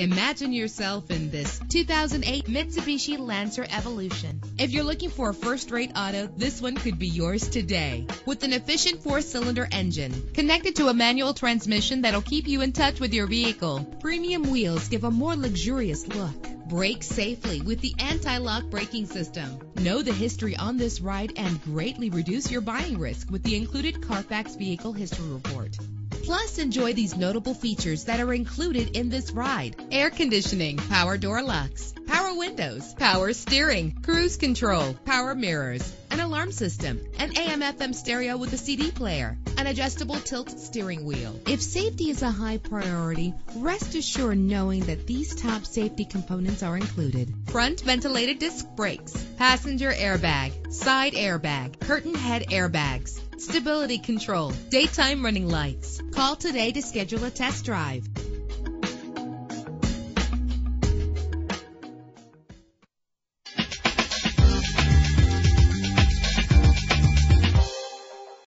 Imagine yourself in this 2008 Mitsubishi Lancer Evolution. If you're looking for a first-rate auto, this one could be yours today. With an efficient 4-cylinder engine connected to a manual transmission that'll keep you in touch with your vehicle, premium wheels give a more luxurious look. Brake safely with the anti-lock braking system. Know the history on this ride and greatly reduce your buying risk with the included Carfax Vehicle History Report. Plus, enjoy these notable features that are included in this ride: air conditioning, power door locks, power windows, power steering, cruise control, power mirrors, an alarm system, an AM/FM stereo with a CD player, an adjustable tilt steering wheel. If safety is a high priority, rest assured knowing that these top safety components are included: front ventilated disc brakes, passenger airbag, side airbag, curtain head airbags, stability control, daytime running lights. Call today to schedule a test drive.